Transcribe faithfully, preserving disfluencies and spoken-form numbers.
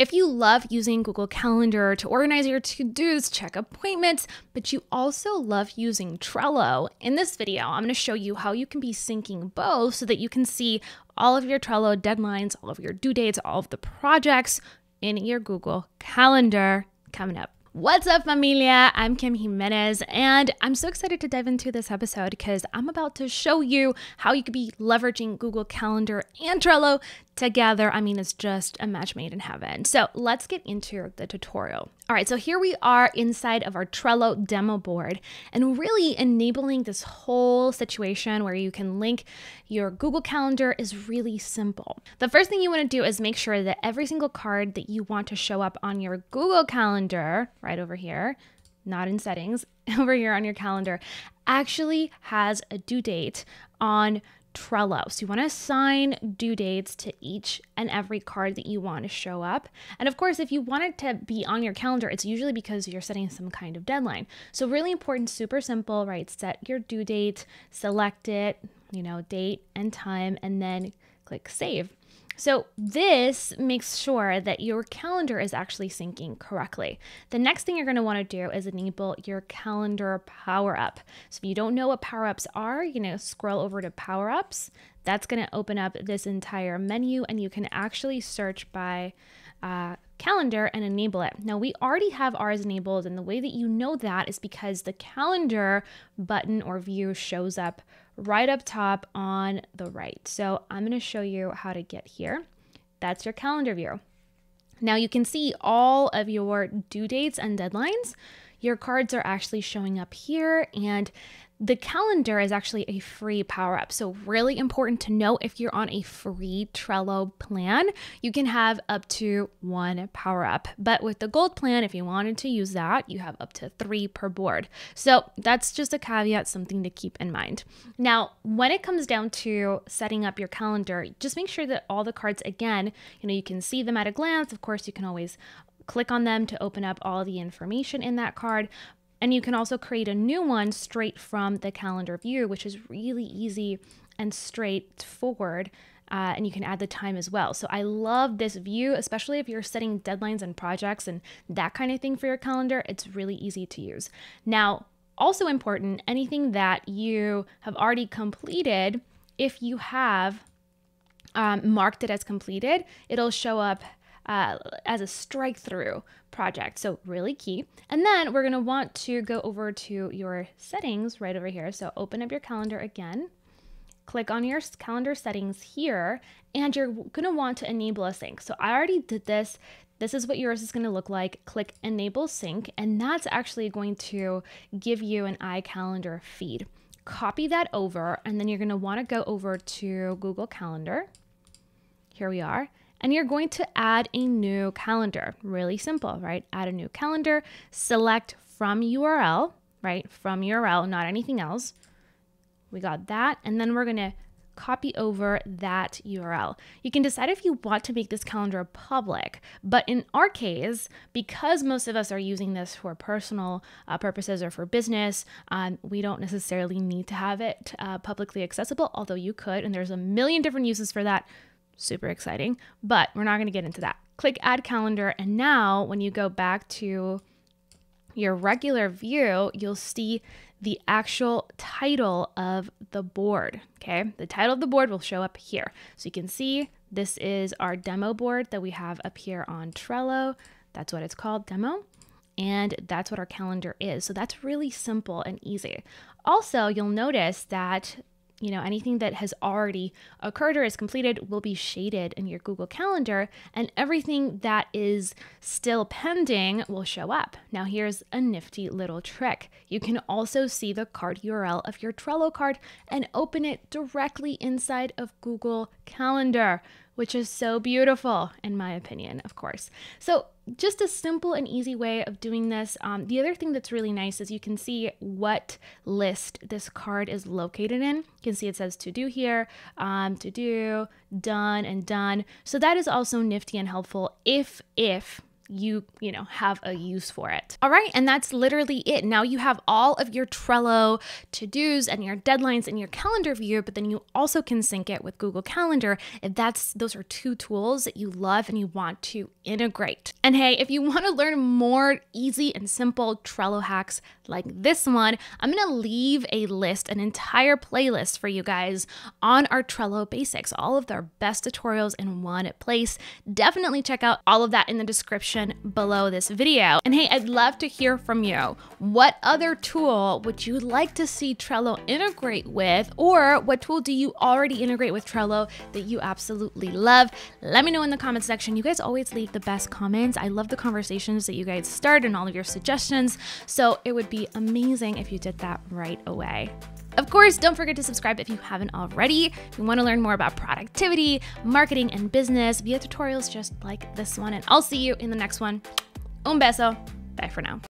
If you love using Google Calendar to organize your to-dos, check appointments, but you also love using Trello, in this video, I'm going to show you how you can be syncing both so that you can see all of your Trello deadlines, all of your due dates, all of the projects in your Google Calendar coming up. What's up, familia? I'm Kim Jimenez, and I'm so excited to dive into this episode because I'm about to show you how you could be leveraging Google Calendar and Trello together. I mean, it's just a match made in heaven. So let's get into the tutorial. All right, so here we are inside of our Trello demo board and really enabling this whole situation where you can link your Google Calendar is really simple. The first thing you want to do is make sure that every single card that you want to show up on your Google Calendar, right over here, not in settings, over here on your calendar, actually has a due date on Trello. So you want to assign due dates to each and every card that you want to show up. And of course, if you want it to be on your calendar, it's usually because you're setting some kind of deadline. So really important, super simple, right? Set your due date, select it, you know, date and time, and then click save. So this makes sure that your calendar is actually syncing correctly. The next thing you're going to want to do is enable your calendar power up. So if you don't know what power ups are, you know, scroll over to power ups. That's going to open up this entire menu, and you can actually search by uh, calendar and enable it. Now, we already have ours enabled, and the way that you know that is because the calendar button or view shows up right up top on the right. So I'm going to show you how to get here. That's your calendar view. Now you can see all of your due dates and deadlines. Your cards are actually showing up here, and the calendar is actually a free power up. So really important to know, if you're on a free Trello plan, you can have up to one power up. But with the gold plan, if you wanted to use that, you have up to three per board. So that's just a caveat, something to keep in mind. Now, when it comes down to setting up your calendar, just make sure that all the cards, again, you know, you can see them at a glance. Of course, you can always click on them to open up all the information in that card. And you can also create a new one straight from the calendar view, which is really easy and straightforward. Uh, and you can add the time as well. So I love this view, especially if you're setting deadlines and projects and that kind of thing for your calendar. It's really easy to use. Now, also important, anything that you have already completed, if you have um, marked it as completed, it'll show up Uh, as a strike through project. So really key. And then we're going to want to go over to your settings right over here. So open up your calendar again, click on your calendar settings here, and you're going to want to enable a sync. So I already did this. This is what yours is going to look like. Click enable sync, and that's actually going to give you an iCalendar feed. Copy that over, and then you're going to want to go over to Google Calendar. Here we are. And you're going to add a new calendar. Really simple, right? Add a new calendar, select from U R L, right? From U R L, not anything else. We got that. And then we're going to copy over that U R L. You can decide if you want to make this calendar public, but in our case, because most of us are using this for personal uh, purposes or for business, um, we don't necessarily need to have it uh, publicly accessible, although you could, and there's a million different uses for that. Super exciting, but we're not going to get into that. Click add calendar. And now when you go back to your regular view, you'll see the actual title of the board. Okay. The title of the board will show up here. So you can see this is our demo board that we have up here on Trello. That's what it's called, demo. And that's what our calendar is. So that's really simple and easy. Also, you'll notice that you know, anything that has already occurred or is completed will be shaded in your Google Calendar, and everything that is still pending will show up. Now, here's a nifty little trick. You can also see the card U R L of your Trello card and open it directly inside of Google Calendar, which is so beautiful, in my opinion, of course. So just a simple and easy way of doing this. Um, the other thing that's really nice is you can see what list this card is located in. You can see it says to do here, um, to do, done, and done. So that is also nifty and helpful if, if you, you know, have a use for it. All right, and that's literally it. Now you have all of your Trello to-dos and your deadlines in your calendar view, but then you also can sync it with Google Calendar. If that's, those are two tools that you love and you want to integrate. And hey, if you want to learn more easy and simple Trello hacks like this one, I'm going to leave a list, an entire playlist for you guys on our Trello basics, all of their best tutorials in one place. Definitely check out all of that in the description below this video. And hey, I'd love to hear from you. What other tool would you like to see Trello integrate with, or what tool do you already integrate with Trello that you absolutely love? Let me know in the comment section. You guys always leave the best comments. I love the conversations that you guys start and all of your suggestions. So it would be amazing if you did that right away. Of course, don't forget to subscribe if you haven't already. If you want to learn more about productivity, marketing, and business via tutorials just like this one. And I'll see you in the next one. Un beso. Bye for now.